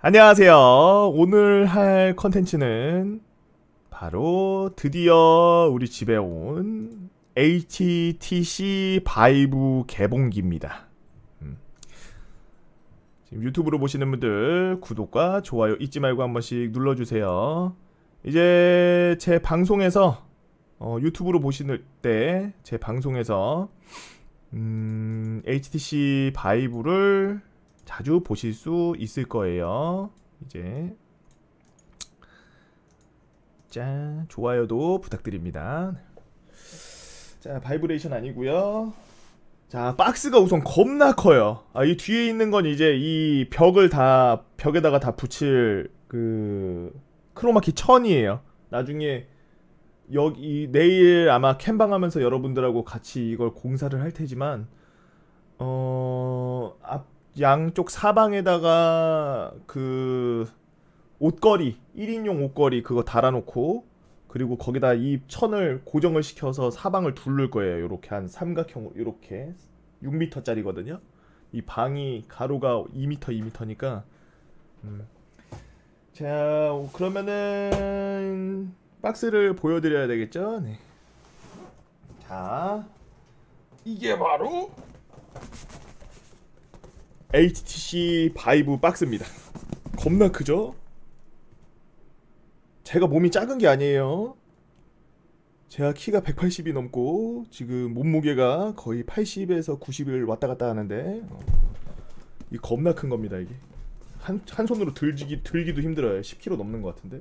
안녕하세요. 오늘 할 컨텐츠는 바로 드디어 우리 집에 온 HTC Vive 개봉기입니다. 지금 유튜브로 보시는 분들 구독과 좋아요 잊지 말고 한 번씩 눌러주세요. 이제 제 방송에서 유튜브로 보시는 때 제 방송에서 HTC 바이브를 자주 보실 수 있을 거예요. 이제 짠, 좋아요도 부탁드립니다. 자, 바이브레이션 아니고요. 자, 박스가 우선 겁나 커요. 아, 이 뒤에 있는 건 이제 이 벽에다가 다 붙일 그 크로마키 천이에요. 나중에 여기 내일 아마 캠방하면서 여러분들하고 같이 이걸 공사를 할 테지만 양쪽 사방에다가 그 옷걸이 1인용 옷걸이 그거 달아놓고 그리고 거기다 이 천을 고정을 시켜서 사방을 둘를 거예요. 요렇게 한 삼각형으로 요렇게 6m 짜리거든요. 이 방이 가로가 2m니까 자, 그러면은 박스를 보여드려야 되겠죠? 네. 자, 이게 바로 HTC Vive 박스입니다. 겁나 크죠? 제가 몸이 작은 게 아니에요. 제가 키가 180이 넘고 지금 몸무게가 거의 80에서 90을 왔다 갔다 하는데 이 겁나 큰 겁니다. 이게 한 손으로 들기도 힘들어요. 10kg 넘는 것 같은데.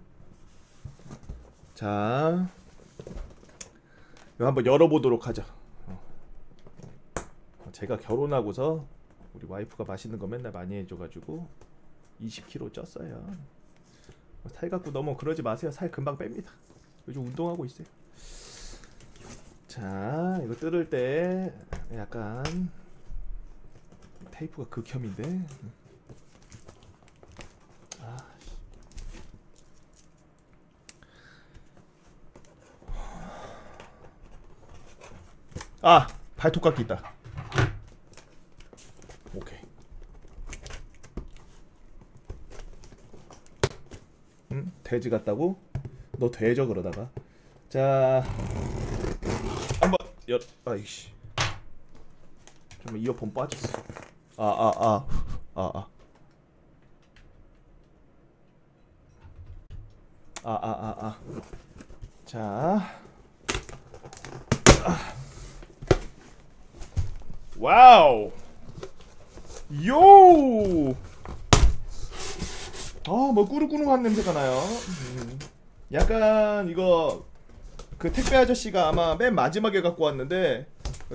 자, 이거 한번 열어보도록 하죠. 제가 결혼하고서 우리 와이프가 맛있는 거 맨날 많이 해줘가지고 20kg 쪘어요. 살 갖고 너무 그러지 마세요. 살 금방 뺍니다. 요즘 운동하고 있어요. 자, 이거 뜯을 때 약간 테이프가 극혐인데 아! 발톱깎이 있다. 오케이. 응? 돼지 같다고? 너 돼져 그러다가. 자, 한번 아이씨. 잠깐만, 이어폰 빠졌어. 자. 와우! 요! 뭐 꾸룩꾸룩한 냄새가 나요. 약간 이거 그 택배 아저씨가 아마 맨 마지막에 갖고 왔는데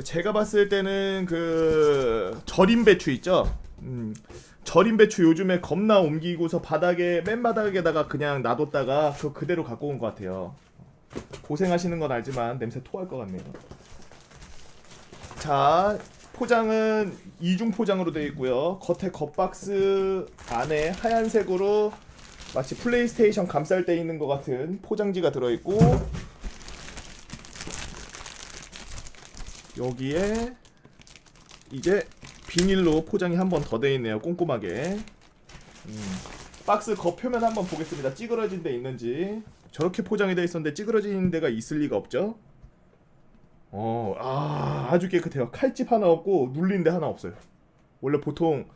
제가 봤을 때는 그 절임 배추 있죠? 절임 배추 요즘에 겁나 옮기고서 바닥에 맨 바닥에다가 그냥 놔뒀다가 그거 그대로 갖고 온 것 같아요. 고생하시는 건 알지만 냄새 토할 것 같네요. 자, 포장은 이중 포장으로 되어 있고요. 겉에 겉박스 안에 하얀색으로 마치 플레이스테이션 감쌀 때 있는 것 같은 포장지가 들어있고 여기에 이제 비닐로 포장이 한 번 더 되어 있네요. 꼼꼼하게. 박스 겉표면 한번 보겠습니다. 찌그러진 데 있는지. 저렇게 포장이 되어 있었는데 찌그러진 데가 있을 리가 없죠. 아주 깨끗해요. 칼집 하나 없고 눌린 데 하나 없어요. 원래 보통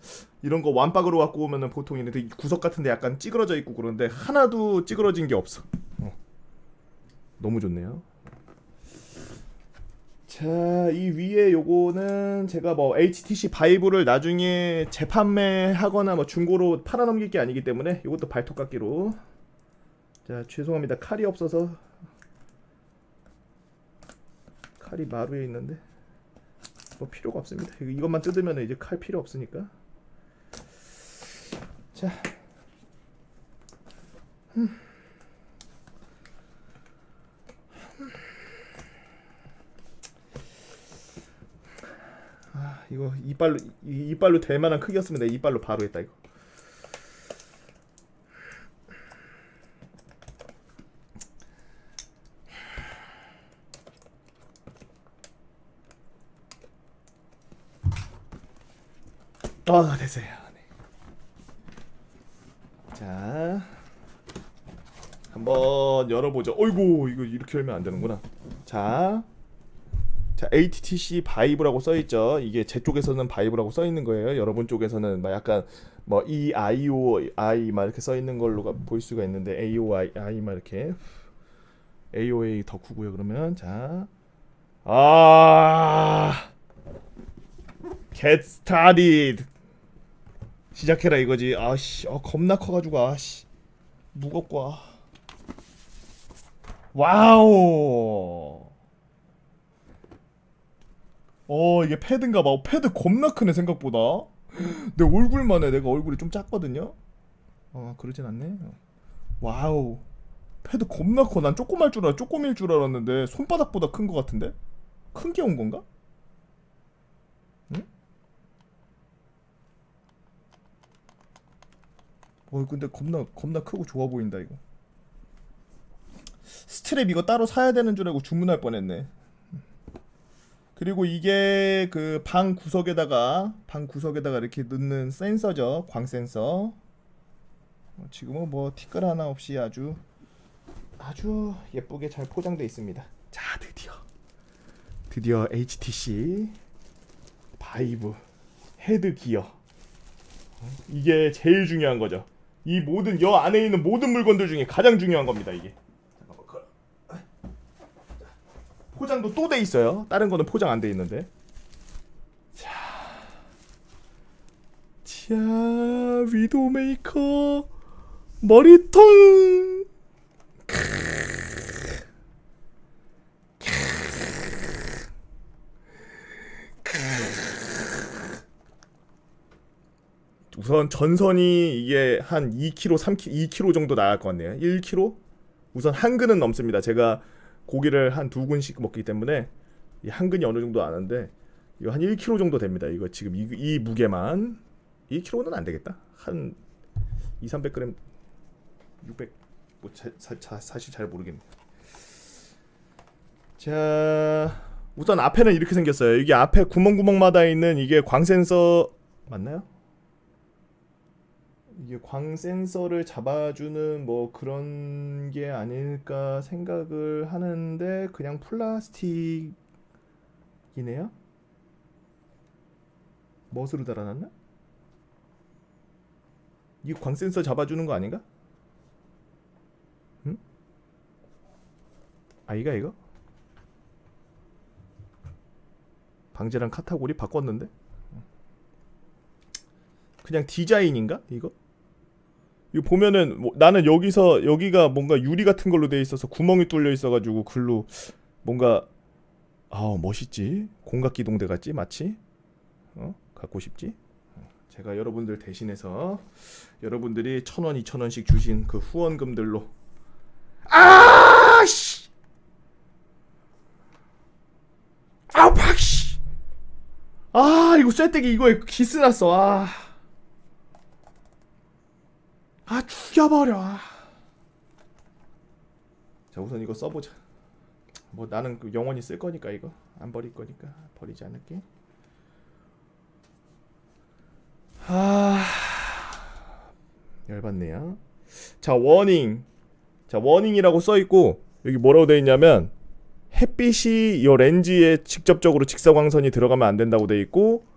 이런 거 완박으로 갖고 오면은 보통 이런 구석 같은데 약간 찌그러져 있고 그런데 하나도 찌그러진 게 없어. 너무 좋네요. 자, 이 위에 요거는 제가 뭐 HTC 바이브를 나중에 재판매하거나 뭐 중고로 팔아넘길 게 아니기 때문에 요것도 발톱깎이로. 자, 죄송합니다. 칼이 없어서. 칼이 마루에 있는데 뭐 필요가 없습니다. 이것만 뜯으면 이제 칼 필요 없으니까. 자, 이거 이빨로 될 만한 크기였으면 내가 이빨로 바로 했다 이거. 떠가 되세요. 네. 자, 한번 열어보죠. 어이구, 이거 이렇게 열면 안 되는구나. 자, HTC 바이브라고 써있죠. 이게 제 쪽에서는 바이브라고 써있는 거예요. 여러분 쪽에서는 막 약간 뭐 E, I, O, I 막 이렇게 써있는 걸로 볼 수가 있는데 A, O, I, I 막 이렇게 AOA 덕후고요. 그러면 자, Get started 시작해라 이거지. 아씨, 겁나 커가지고 아씨 무겁고. 와우. 이게 패드인가봐. 패드 겁나 크네 생각보다. 내 얼굴만 해. 내가 얼굴이 좀 작거든요. 그러진 않네. 와우, 패드 겁나 커. 난 조그밀 줄 알았는데 손바닥보다 큰 것 같은데? 큰 게 온 건가? 응? 근데 겁나 크고 좋아 보인다 이거. 스트랩 이거 따로 사야 되는 줄 알고 주문할 뻔했네. 그리고 이게 그 방 구석에다가 이렇게 넣는 센서죠. 광 센서. 지금은 뭐 티끌 하나 없이 아주 예쁘게 잘 포장되어 있습니다. 자, 드디어 HTC 바이브 헤드 기어. 이게 제일 중요한 거죠. 이 모든 여 안에 있는 모든 물건들 중에 가장 중요한 겁니다, 이게. 포장도 또 돼 있어요. 다른 거는 포장 안 돼 있는데. 자, 위도메이커 머리통. 우선 전선이 이게 한 2kg, 2kg 정도 나갈 것 같네요. 1kg? 우선 한 근은 넘습니다. 제가 고기를 한 2근씩 먹기 때문에 이 한 근이 어느 정도 아는데 이거 한 1kg 정도 됩니다. 이거 지금 이 무게만 2kg는 안 되겠다. 한 200~300g 600 뭐 사실 잘 모르겠네요. 자, 우선 앞에는 이렇게 생겼어요. 이게 앞에 구멍구멍마다 있는 이게 광센서 맞나요? 이게 광센서를 잡아주는 뭐 그런 게 아닐까 생각을 하는데 그냥 플라스틱이네요? 멋으로 달아놨나? 이게 광센서 잡아주는 거 아닌가? 응? 아이가 이거? 방제랑 카테고리 바꿨는데? 그냥 디자인인가? 이거 보면은 뭐, 나는 여기가 뭔가 유리 같은 걸로 돼 있어서 구멍이 뚫려 있어가지고 글로 뭔가 멋있지? 공각기동대 같지? 마치? 갖고 싶지? 제가 여러분들 대신해서 여러분들이 1,000원, 2,000원씩 주신 그 후원금들로 아씨! 아팍 씨! 이거 쇠떼기 이거에 기스 났어. 죽여버려. 자, 우선 이거 써보자. 뭐 나는 영원히 쓸 거니까 이거 안 버릴 거니까 버리지 않을게. 열받네요. 자, 워닝. 자, 워닝이라고 써있고 여기 뭐라고 돼있냐면 햇빛이 이 렌즈에 직접적으로 직사광선이 들어가면 안 된다고 돼있고,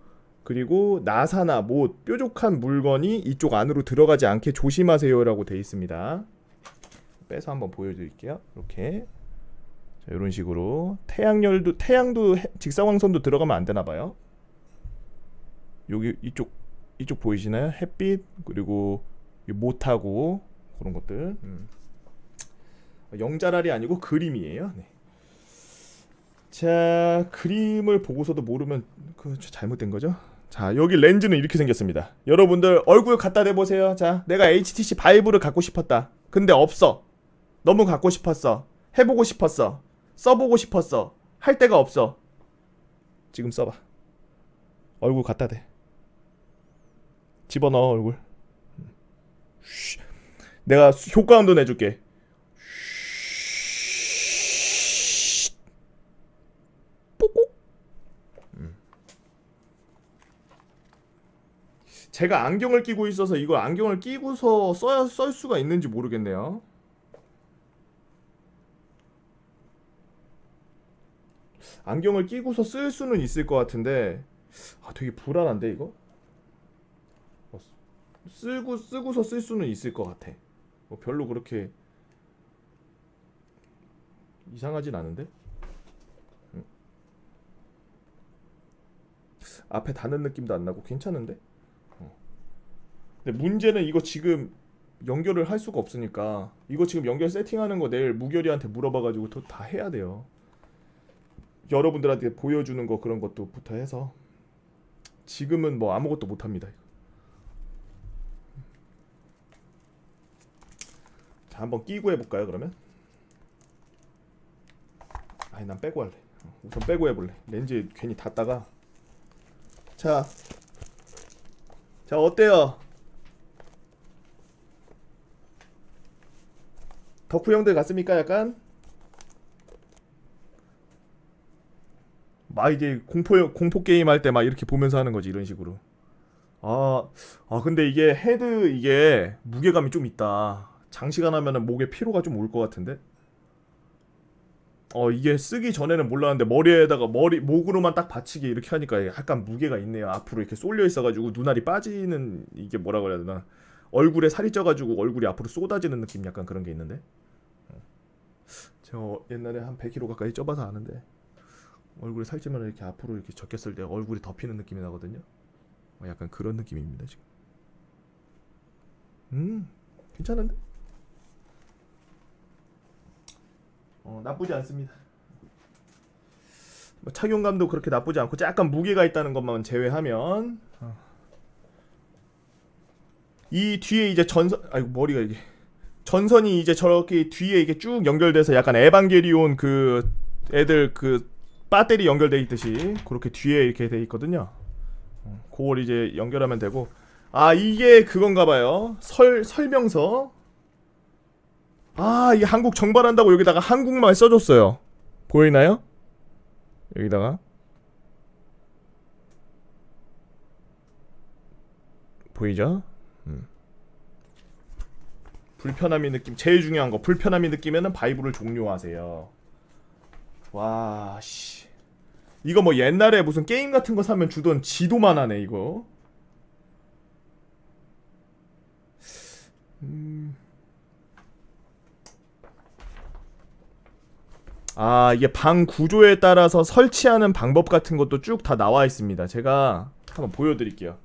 그리고 나사나 못, 뾰족한 물건이 이쪽 안으로 들어가지 않게 조심하세요 라고 되어 있습니다. 빼서 한번 보여드릴게요. 이렇게. 자, 이런 식으로 태양도 직사광선도 들어가면 안 되나봐요. 여기 이쪽 보이시나요? 햇빛, 그리고 못하고 그런 것들. 영자랄이 아니고 그림이에요. 네. 자, 그림을 보고서도 모르면 그 잘못된 거죠? 자, 여기 렌즈는 이렇게 생겼습니다. 여러분들 얼굴 갖다 대보세요. 자, 내가 HTC 바이브를 갖고 싶었다. 근데 없어. 너무 갖고 싶었어. 해보고 싶었어. 써보고 싶었어. 할 데가 없어. 지금 써봐. 얼굴 갖다 대. 집어넣어 얼굴. 내가 효과음도 내줄게. 제가 안경을 끼고 있어서 이걸 안경을 끼고서 쓸 수가 있는지 모르겠네요. 안경을 끼고서 쓸 수는 있을 것 같은데, 아 되게 불안한데 이거? 쓰고서 쓸 수는 있을 것 같아. 뭐 별로 그렇게 이상하진 않은데? 앞에 닿는 느낌도 안 나고 괜찮은데? 근데 문제는 이거 지금 연결을 할 수가 없으니까, 이거 지금 연결 세팅하는 거 내일 무결이한테 물어봐가지고 다 해야 돼요. 여러분들한테 보여주는 거 그런 것도부터 해서 지금은 뭐 아무것도 못합니다. 자, 한번 끼고 해볼까요 그러면? 아니 난 빼고 할래. 우선 빼고 해볼래. 렌즈 괜히 닿다가. 자 어때요? 덕후 형들 같습니까? 약간? 막 이제 공포 게임 할 때 막 이렇게 보면서 하는 거지 이런 식으로. 아 근데 이게 헤드 이게 무게감이 좀 있다. 장시간 하면은 목에 피로가 좀 올 것 같은데. 이게 쓰기 전에는 몰랐는데 머리에다가 목으로만 딱 받치게 이렇게 하니까 약간 무게가 있네요. 앞으로 이렇게 쏠려 있어가지고 눈알이 빠지는, 이게 뭐라 그래야 되나, 얼굴에 살이 쪄가지고 얼굴이 앞으로 쏟아지는 느낌, 약간 그런 게 있는데. 저 옛날에 한 100kg 가까이 쪄봐서 아는데 얼굴에 살찌면 이렇게 앞으로 이렇게 젖혔을 때 얼굴이 덮이는 느낌이 나거든요. 약간 그런 느낌입니다 지금. 괜찮은데? 나쁘지 않습니다. 뭐 착용감도 그렇게 나쁘지 않고 약간 무게가 있다는 것만 제외하면, 이 뒤에 이제 전선, 아이고 머리가 이게 전선이 이제 저렇게 뒤에 이게 쭉 연결돼서 약간 에반게리온 그 애들 그 배터리 연결돼 있듯이 그렇게 뒤에 이렇게 돼 있거든요. 그걸 이제 연결하면 되고. 아 이게 그건가봐요. 설명서. 아 이게 한국 정발한다고 여기다가 한국말 써줬어요. 보이나요? 여기다가 보이죠? 불편함이 느낌, 제일 중요한 거. 불편함이 느끼면은 바이브를 종료하세요. 와 씨, 이거 뭐 옛날에 무슨 게임 같은 거 사면 주던 지도만 하네 이거. 아 이게 방 구조에 따라서 설치하는 방법 같은 것도 쭉 다 나와 있습니다. 제가 한번 보여드릴게요.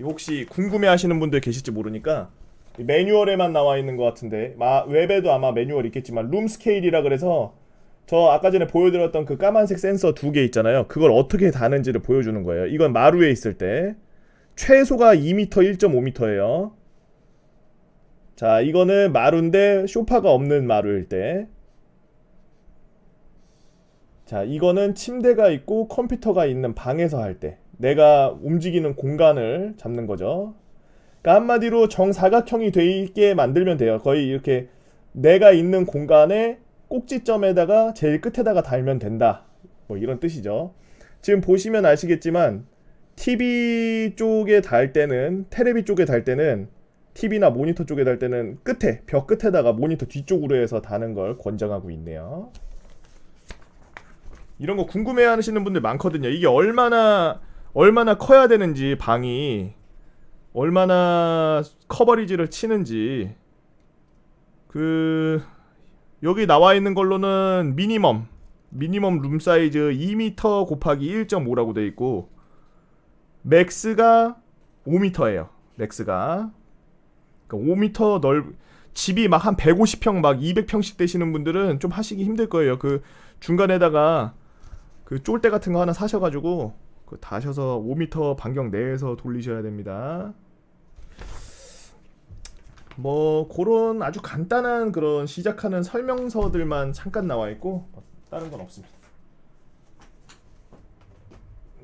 혹시 궁금해하시는 분들 계실지 모르니까 매뉴얼에만 나와 있는 것 같은데, 웹에도 아마 매뉴얼 있겠지만 룸 스케일이라 그래서 저 아까 전에 보여드렸던 그 까만색 센서 2개 있잖아요. 그걸 어떻게 다는지를 보여주는 거예요. 이건 마루에 있을 때 최소가 2m, 1.5m예요. 자 이거는 마루인데 소파가 없는 마루일 때. 자 이거는 침대가 있고 컴퓨터가 있는 방에서 할 때 내가 움직이는 공간을 잡는 거죠. 그러니까 한마디로 정사각형이 돼 있게 만들면 돼요. 거의 이렇게 내가 있는 공간의 꼭지점에다가 제일 끝에다가 달면 된다, 뭐 이런 뜻이죠. 지금 보시면 아시겠지만 TV 쪽에 달 때는, 테레비 쪽에 달 때는, TV나 모니터 쪽에 달 때는 끝에, 벽 끝에다가 모니터 뒤쪽으로 해서 다는 걸 권장하고 있네요. 이런 거 궁금해 하시는 분들 많거든요. 이게 얼마나 커야 되는지, 방이 얼마나 커버리지를 치는지. 그 여기 나와 있는 걸로는 미니멈 룸 사이즈 2m 곱하기 1.5라고 돼 있고, 맥스가 5m예요. 맥스가. 그러니까 5m 집이 막 한 150평 막 200평씩 되시는 분들은 좀 하시기 힘들 거예요. 그 중간에다가 그 쫄대 같은 거 하나 사셔가지고 그 다셔서 5m 반경 내에서 돌리셔야 됩니다. 뭐 그런 아주 간단한 그런 시작하는 설명서들만 잠깐 나와 있고 다른 건 없습니다.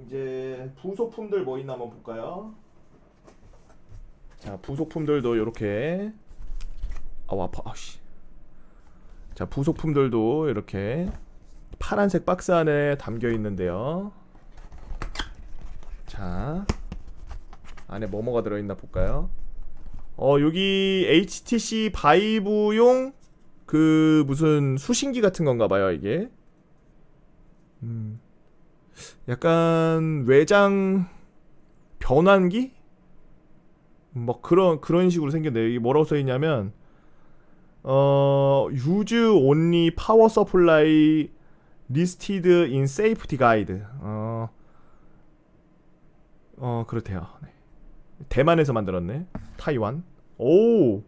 이제 부속품들 뭐 있나 한번 볼까요? 자 부속품들도 이렇게, 아우 아파, 아씨. 자 부속품들도 이렇게 파란색 박스 안에 담겨 있는데요. 자 안에 뭐뭐가 들어있나 볼까요? 여기 HTC 바이브용 그 무슨 수신기 같은 건가봐요 이게. 약간 외장 변환기? 뭐 그런 식으로 생겼네요. 이게 뭐라고 써있냐면 유즈 온리 파워 서플라이 리스티드 인 세이프티 가이드. 그렇대요. 네. 대만에서 만들었네. 타이완. 오!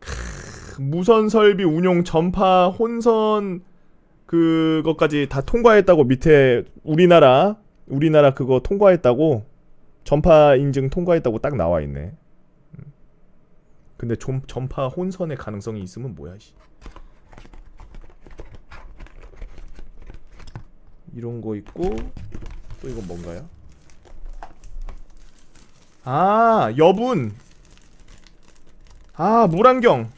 크으, 무선 설비 운용 전파 혼선 그것까지 다 통과했다고. 밑에 우리나라 그거 통과했다고, 전파 인증 통과했다고 딱 나와있네. 근데 좀 전파 혼선의 가능성이 있으면 뭐야 씨. 이런거 있고 또 이건 뭔가요? 아 여분! 아 물안경!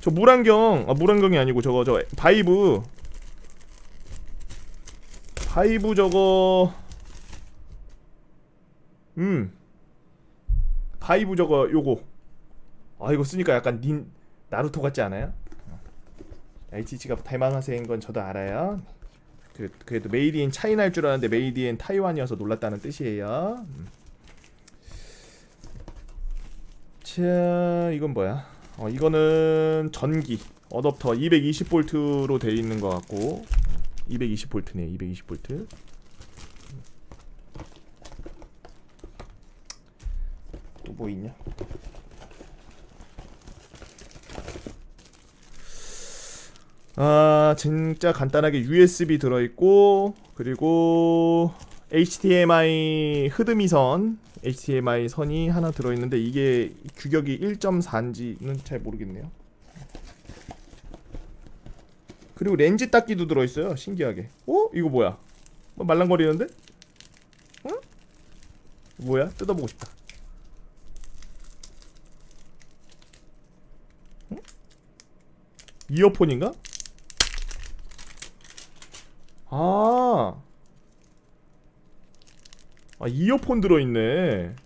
저 물안경! 아 물안경이 아니고 저거 저 바이브! 바이브 저거 바이브 저거 요거. 아 이거 쓰니까 약간 닌 나루토 같지 않아요? HTC가 대만화세인건 저도 알아요. 그래도 메이드 인 차이나일 줄 알았는데 메이드 인 타이완이어서 놀랐다는 뜻이에요. 자 이건 뭐야? 이거는 전기 어댑터 220V로 되어있는 것 같고 220V네요 220V. 또 뭐 있냐? 아 진짜 간단하게 USB 들어있고, 그리고 HDMI HDMI 선 HDMI 선이 하나 들어있는데 이게 규격이 1.4인지는 잘 모르겠네요. 그리고 렌즈 닦기도 들어있어요. 신기하게. 어? 이거 뭐야? 뭐 말랑거리는데? 응? 뭐야? 뜯어보고 싶다. 응? 이어폰인가? 아 이어폰 들어있네.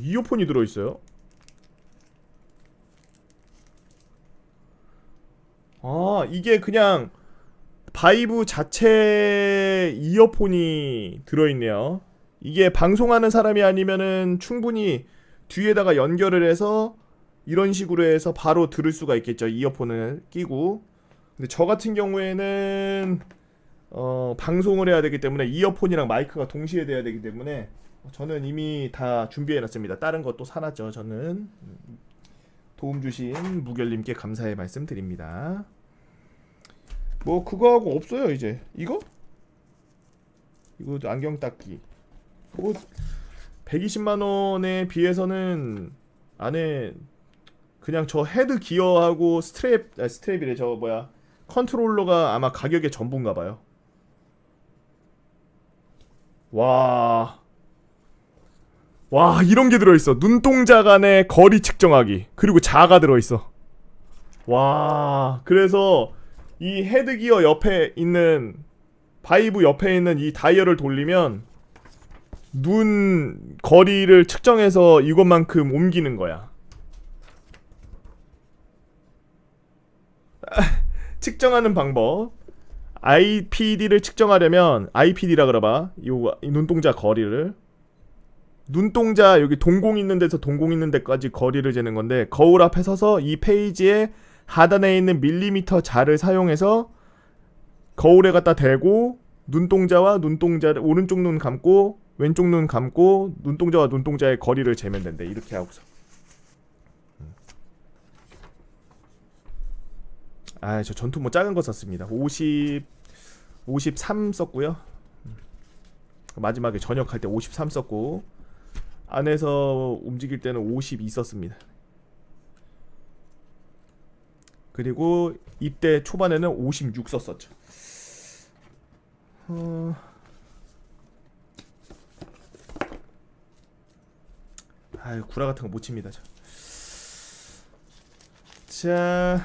이어폰이 들어있어요? 아 이게 그냥 바이브 자체 이어폰이 들어있네요. 이게 방송하는 사람이 아니면은 충분히 뒤에다가 연결을 해서 이런 식으로 해서 바로 들을 수가 있겠죠, 이어폰을 끼고. 근데 저 같은 경우에는 방송을 해야 되기 때문에 이어폰이랑 마이크가 동시에 돼야 되기 때문에 저는 이미 다 준비해놨습니다. 다른 것도 사놨죠 저는. 도움 주신 무결님께 감사의 말씀 드립니다. 뭐 그거하고 없어요 이제. 이거 안경 닦기 뭐 120만원에 비해서는 안에 그냥 저 헤드 기어하고 스트랩이래. 저 뭐야 컨트롤러가 아마 가격의 전부인가봐요. 와 이런게 들어있어. 눈동자 간의 거리 측정하기. 그리고 자가 들어있어. 와 그래서 이 헤드기어 옆에 있는 바이브 옆에 있는 이 다이얼을 돌리면 눈 거리를 측정해서 이것만큼 옮기는 거야. 측정하는 방법. IPD를 측정하려면 IPD라 그래봐. 이 눈동자 거리를, 눈동자 여기 동공 있는 데서 동공 있는 데까지 거리를 재는 건데, 거울 앞에 서서 이 페이지에 하단에 있는 밀리미터 자를 사용해서 거울에 갖다 대고 눈동자와 눈동자를, 오른쪽 눈 감고 왼쪽 눈 감고 눈동자와 눈동자의 거리를 재면 된대. 이렇게 하고서. 아 저 전투모 작은 거 썼습니다. 53 썼고요. 마지막에 전역할 때 53 썼고, 안에서 움직일 때는 52 썼습니다. 그리고 입대 초반에는 56 썼었죠. 아유 구라 같은 거 못 칩니다 저. 자,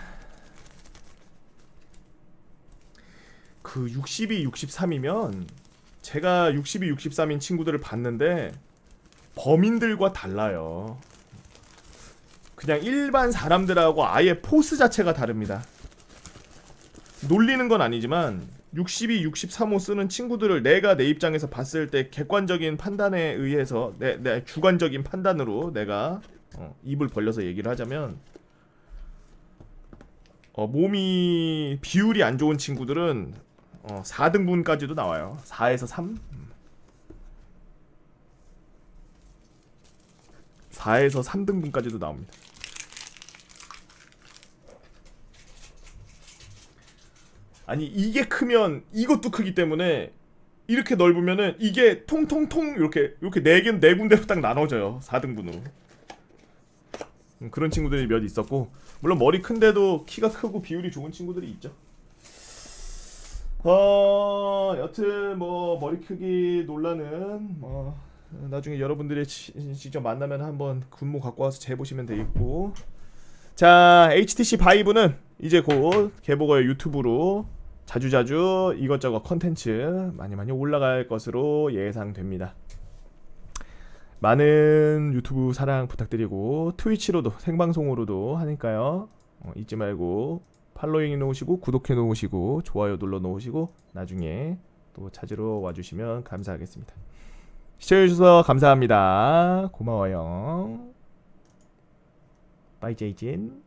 그 62, 63이면 제가 62, 63인 친구들을 봤는데 범인들과 달라요. 그냥 일반 사람들하고 아예 포스 자체가 다릅니다. 놀리는 건 아니지만 62, 63호 쓰는 친구들을 내가 내 입장에서 봤을 때 객관적인 판단에 의해서 내 주관적인 판단으로 내가 입을 벌려서 얘기를 하자면 몸이 비율이 안 좋은 친구들은 4등분까지도 나와요. 4에서 3? 4에서 3등분까지도 나옵니다. 아니 이게 크면 이것도 크기 때문에 이렇게 넓으면은 이게 통통통 이렇게 네 군데로 딱 나눠져요. 4등분으로. 그런 친구들이 몇 있었고, 물론 머리 큰데도 키가 크고 비율이 좋은 친구들이 있죠. 여튼 뭐 머리 크기 논란은 뭐 나중에 여러분들이 직접 만나면 한번 군무 갖고 와서 재보시면 되겠고, 자 HTC 바이브는 이제 곧 개보거의 유튜브로 자주자주 이것저것 컨텐츠 많이 올라갈 것으로 예상됩니다. 많은 유튜브 사랑 부탁드리고 트위치로도 생방송으로도 하니까요. 잊지 말고 팔로잉 해놓으시고 구독해 놓으시고 좋아요 눌러 놓으시고 나중에 또 찾으러 와주시면 감사하겠습니다. 시청해주셔서 감사합니다. 고마워요. 빠이제이진.